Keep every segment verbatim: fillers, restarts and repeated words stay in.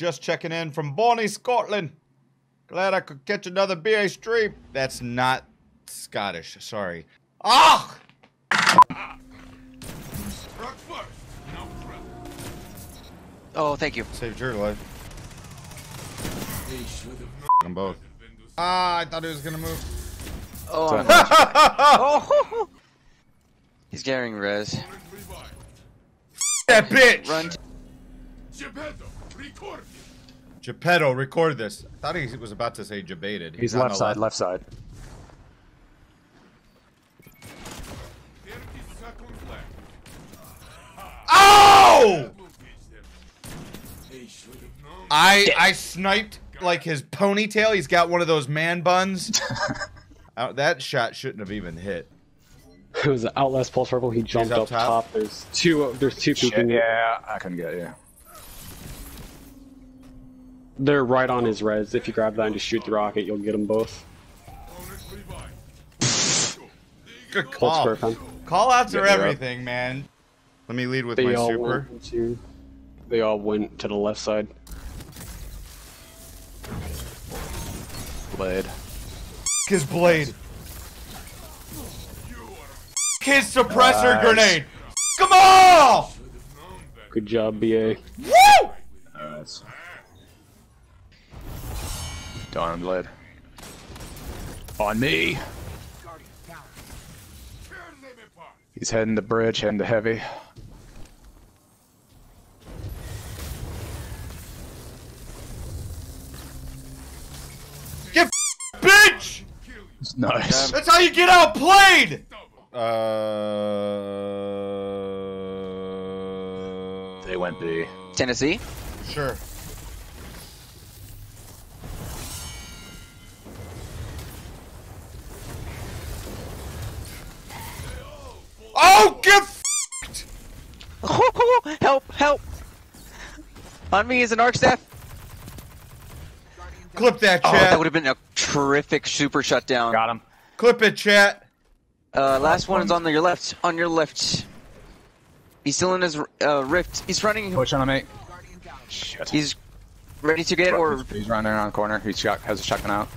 Just checking in from Bonnie, Scotland. Glad I could catch another B A stream. That's not Scottish, sorry. Ah! Oh, thank you. Saved your life. Them both. Ah, I thought he was gonna move. Oh, I'm oh. He's getting res. That bitch! Run. Geppetto, record this. Geppetto, record this. I thought he was about to say Jebaited. He's, He's left side, left side. Oh! I I sniped like his ponytail. He's got one of those man buns. Out, that shot shouldn't have even hit. It was an Outlast Pulse Purple. He jumped up, up top. top. There's two. Uh, there's two people. Yeah, I couldn't get you. They're right on his res. If you grab that and just shoot the rocket, you'll get them both. Good call. Call outs are everything, man. Let me lead with they my all super. Went they all went to the left side. Blade. His blade. His suppressor nice. grenade. Come on! Good job, B A. Woo! Nice. Dawnblade. On me. He's heading the bridge, heading to heavy. Get bitch! Nice. That's how you get outplayed! Uh... They went B. Tennessee? Sure. Oh, get f***ed! Oh, help, help! On me is an arc staff. Clip that, chat. Oh, that would have been a terrific super shutdown. Got him. Clip it, chat. Uh, last one is on the, your left. On your left. He's still in his uh, rift. He's running. Push on him, mate. Shit. He's ready to get or. He's running around the corner. He has a shotgun out.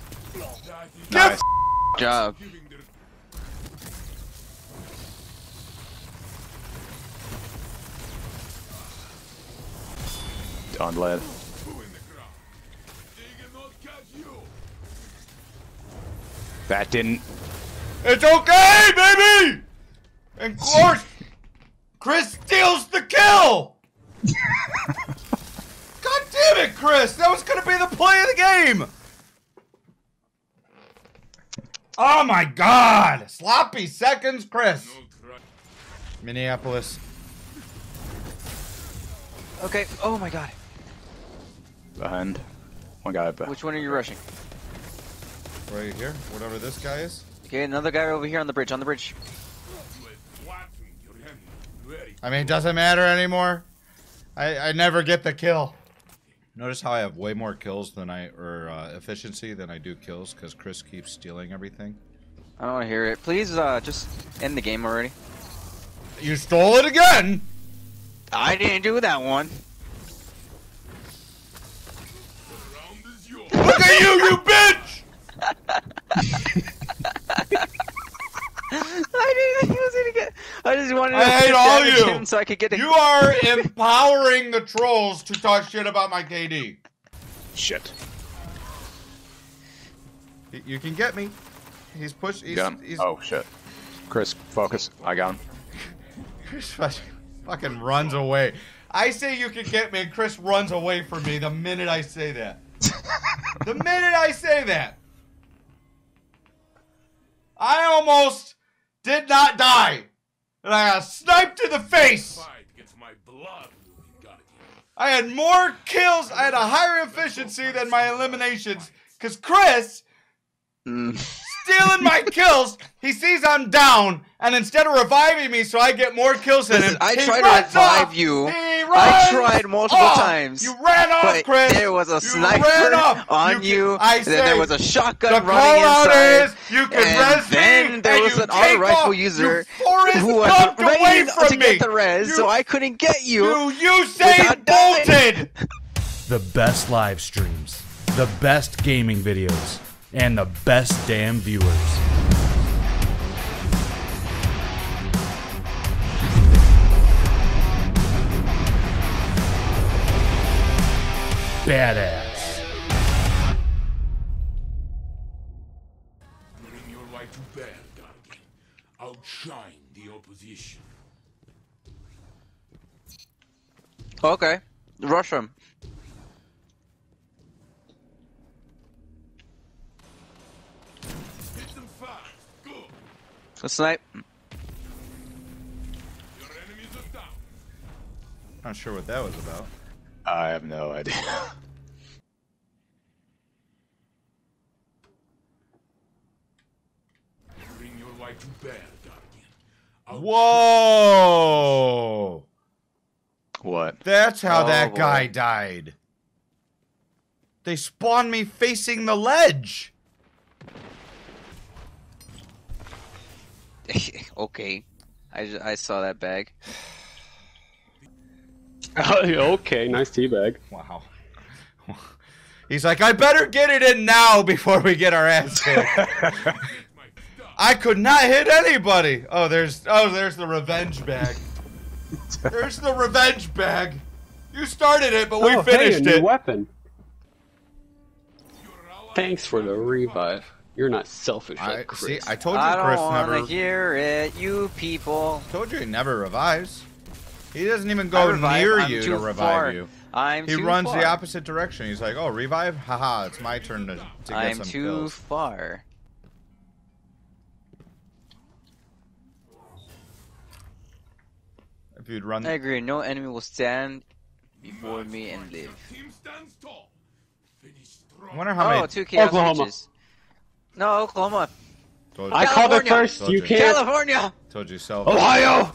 Nice job. Dawnblade. That didn't. It's okay, baby! And course, Chris steals the kill! God damn it, Chris! That was gonna be the play of the game! Oh my god! Sloppy seconds, Chris! Minneapolis. Okay, oh my god. Behind. One guy behind. Which one are you rushing? Right here, whatever this guy is. Okay, another guy over here on the bridge, on the bridge. I mean, it doesn't matter anymore. I, I never get the kill. Notice how I have way more kills than I, or uh, efficiency than I do kills, because Chris keeps stealing everything. I don't want to hear it. Please uh, just end the game already. You stole it again! I didn't do that one. Look at you, you bitch! I didn't think he was gonna get. I just wanted to I hate all you. So I could get a... You are empowering the trolls to talk shit about my K D. Shit. You can get me. He's pushed. He's, he's... Oh shit. Chris, focus. I got him. Chris fucking runs away. I say you can get me, and Chris runs away from me the minute I say that. The minute I say that. I almost did not die, and I got sniped in the face. I had more kills, I had a higher efficiency than my eliminations, because Chris, mm. stealing my kills, he sees I'm down, and instead of reviving me so I get more kills than him, I he tried runs to revive off. you. He runs I tried multiple off. times. You ran off, but Chris. There was a you sniper on you. you. I then there was a shotgun the running inside. Is, you can and res then me, there was an auto rifle off. user who was ready to me. get the res, you, so I couldn't get you. You, you say bolted. the best live streams, the best gaming videos, and the best damn viewers. Badass. Bring your light to bear, darling. Outshine the opposition. Okay, rush him. Hit them fast. Go. Let's snipe. Your enemies are down. Not sure what that was about. I have no idea. Bring your light to bear, darling. Whoa! What? That's how oh, that guy boy. died. They spawned me facing the ledge. Okay, I I saw that bag. Okay, nice teabag. Wow. He's like, I better get it in now before we get our ass kicked. I could not hit anybody. Oh, there's oh, there's the revenge bag. There's the revenge bag. You started it, but we oh, finished hey, a it. New weapon. Thanks for the revive. You're not selfish, I, like Chris. See, I told you, I Chris never. I don't want to hear it, you people. I told you he never revives. He doesn't even go revive, near I'm you to revive far. you. I'm he too runs far. the opposite direction. He's like, oh, revive? Haha, it's my turn to, to get I'm some too kills. far. If you'd run... I agree, no enemy will stand before me and live. I wonder how oh, many... two chaos Oklahoma. Reaches. No, Oklahoma. I called it first, Told you can't... California! Told you so. Ohio!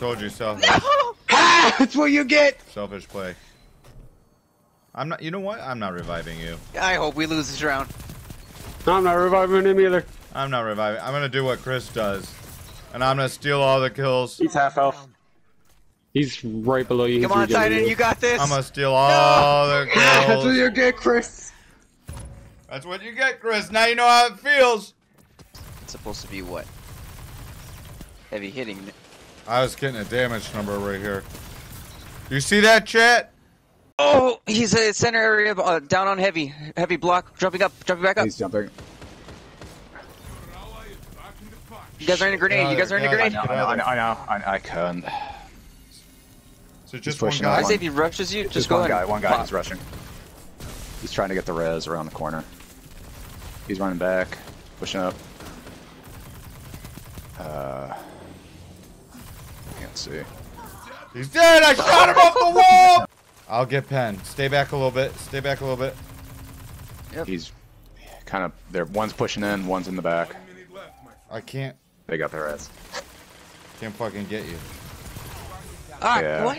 Told you so. No! Ah, that's what you get. Selfish play. I'm not. You know what? I'm not reviving you. I hope we lose this round. I'm not reviving him either. I'm not reviving. I'm gonna do what Chris does, and I'm gonna steal all the kills. He's half health. He's right below you. Come on, Titan. You got this. I'm gonna steal all no. the kills. That's what you get, Chris. That's what you get, Chris. Now you know how it feels. It's supposed to be what? Heavy hitting. I was getting a damage number right here. You see that, chat? Oh, he's at center area, uh, down on heavy. Heavy block, jumping up, jumping back up. He's jumping. You guys are in a grenade, no, you guys are in a grenade. I know, I know, I know, I know. I can't. So just one guy? I say if he rushes you, just, just go one ahead. Guy, one guy, Pop. He's rushing. He's trying to get the res around the corner. He's running back, pushing up. Uh... Can't see. He's dead! I shot him off the wall! I'll get Penn. Stay back a little bit. Stay back a little bit. Yep. He's kind of there. One's pushing in, one's in the back. I can't. They got their ass. Can't fucking get you. Ah, yeah. What?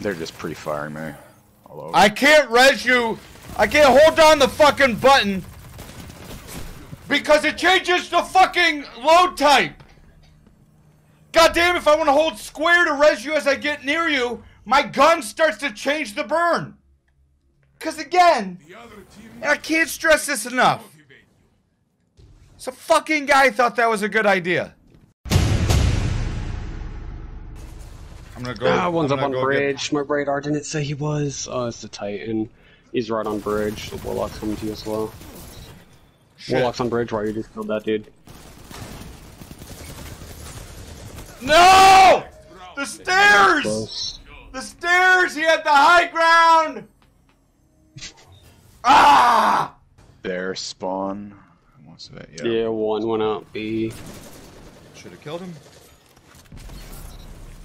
They're just pre-firing me. All over. I can't res you. I can't hold down the fucking button. Because it changes the fucking load type! God damn, if I want to hold square to res you as I get near you, my gun starts to change the burn! Because again, and I can't stress this enough, some fucking guy thought that was a good idea. I'm gonna go- Ah, one's up on bridge. My radar didn't say he was. Oh, it's the Titan. He's right on bridge. The Warlock's coming to you as well. Shit. Warlock's on bridge. Why you just killed that dude? No! The stairs! The stairs! He had the high ground! Ah! Their spawn. What's that? Yeah. yeah, one went out B. Should have killed him.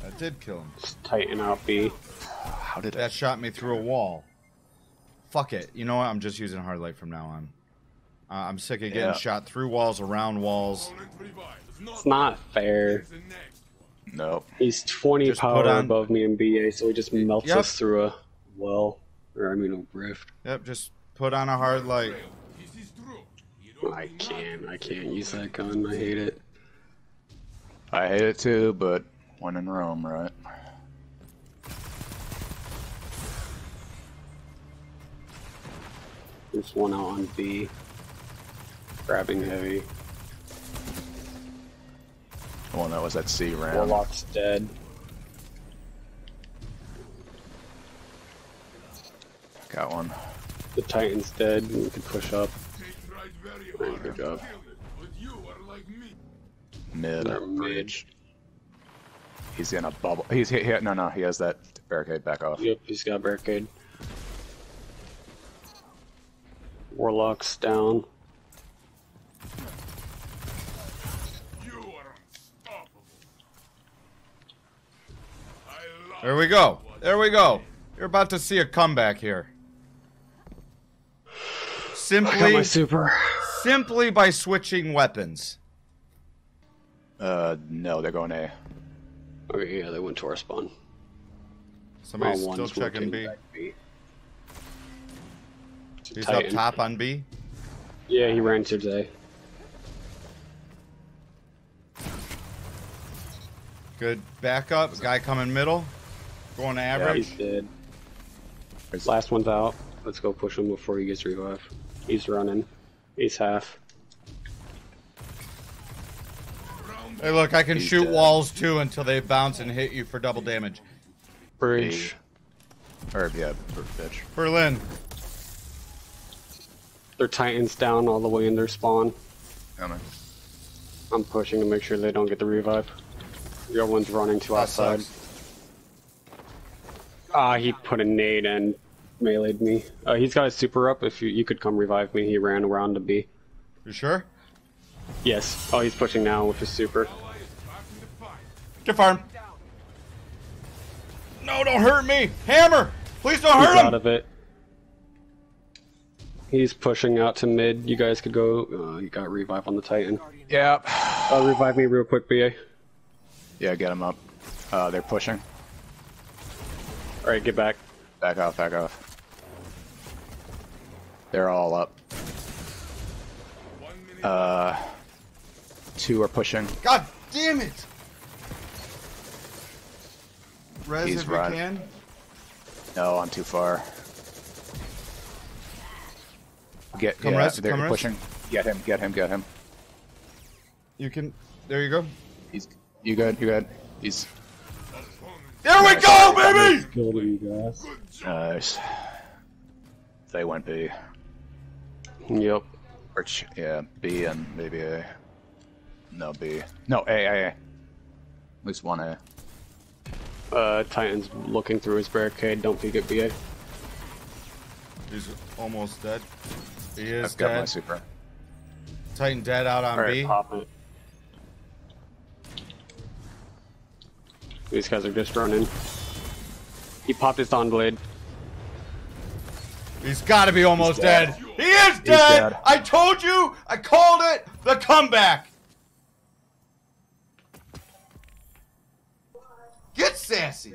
That did kill him. Just tighten out B. How did that I... shot me through a wall? Fuck it. You know what? I'm just using hard light from now on. Uh, I'm sick of getting yeah. shot through walls, around walls. It's not fair. Nope. He's twenty just power on... above me in B A, so he just melts yep. us through a well, or I mean a rift. Yep, just put on a hard light. I can't, I can't use that gun, I hate it. I hate it too, but when in Rome, right? There's one out on B. Grabbing heavy. Oh no, was that C round? Warlock's dead. Got one. The Titan's dead. We can push up. Right, good job. Mid. Bridge. He's in a bubble. He's hit. He, no, no. He has that barricade. Back off. Yep. He's got barricade. Warlock's down. There we go. There we go. You're about to see a comeback here. Simply, I got my super. Simply by switching weapons. Uh, no, they're going A. Okay, yeah, they went to our spawn. Somebody's still checking B. B. He's up top on B? Yeah, he ran to today. Good backup. Guy coming middle. Going average. Yeah, he's dead. His last one's out. Let's go push him before he gets revived. He's running. He's half. Hey, look, I can he's shoot dead. walls too until they bounce and hit you for double damage. Bridge. Or, yeah, bitch. Berlin. Their Titans down all the way in their spawn. Coming. I'm pushing to make sure they don't get the revive. Your one's running to that outside. Sucks. Ah, uh, he put a nade and melee'd me. Uh, he's got his super up. If you, you could come revive me, he ran around to B. You sure? Yes. Oh, he's pushing now with his super. Get farm. No, don't hurt me. Hammer! Please don't he's hurt him! He's out of it. He's pushing out to mid. You guys could go. Uh, you got revive on the Titan. Yep. Uh, revive me real quick, B A. Yeah, get him up. Uh, they're pushing. Alright, get back. Back off, back off. They're all up. Uh, two are pushing. God damn it! Res He's if we can. No, I'm too far. Get, come yeah, res, they're come pushing. Res. Get him, get him, get him. You can, there you go. He's, you good, you good. He's... There we go, baby! Killed you guys. Nice. They went B. Yep. Or yeah, B and maybe A. No, B. No, A, A, A. At least one A. Uh, Titan's looking through his barricade. Don't peek at B A. He's almost dead. He is I've dead. I've got my super. Titan dead out on All right, B. Pop it. These guys are just running. He popped his Dawnblade. He's gotta be almost He's dead. dead. He is dead. dead! I told you! I called it! The comeback! Get sassy!